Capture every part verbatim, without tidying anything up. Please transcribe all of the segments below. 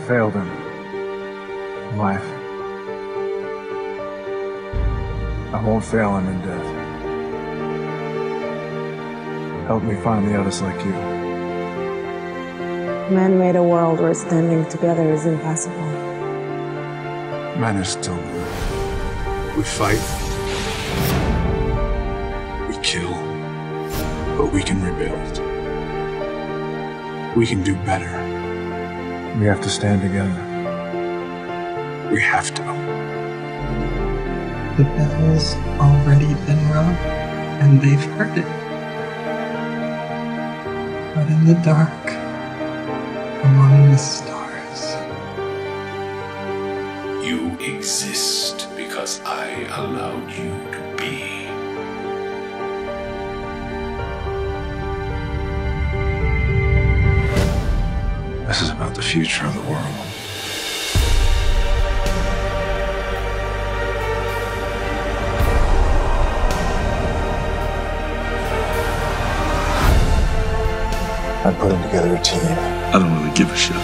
I failed him. In life. I won't fail him in death. Help me find the others like you. Man made a world where standing together is impossible. Man is still good. We fight. We kill. But we can rebuild. We can do better. We have to stand together. We have to. The battle's already been won, and they've heard it. But in the dark, among the stars, you exist because I allowed you to be. This is about the future of the world. I'm putting together a team. I don't really give a shit.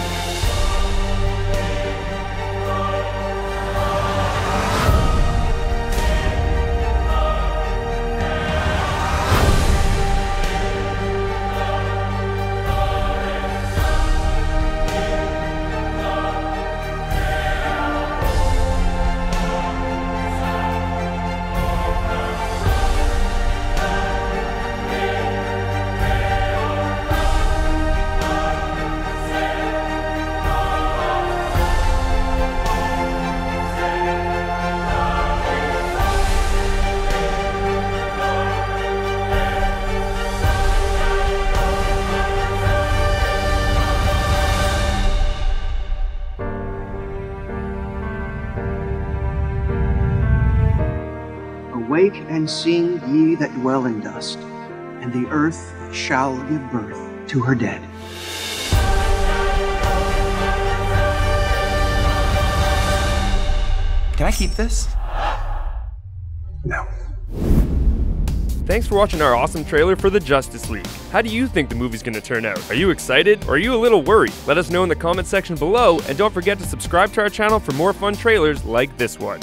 Awake and sing, ye that dwell in dust, and the earth shall give birth to her dead. Can I keep this? No. Thanks for watching our awesome trailer for the Justice League. How do you think the movie's gonna turn out? Are you excited, or are you a little worried? Let us know in the comment section below, and don't forget to subscribe to our channel for more fun trailers like this one.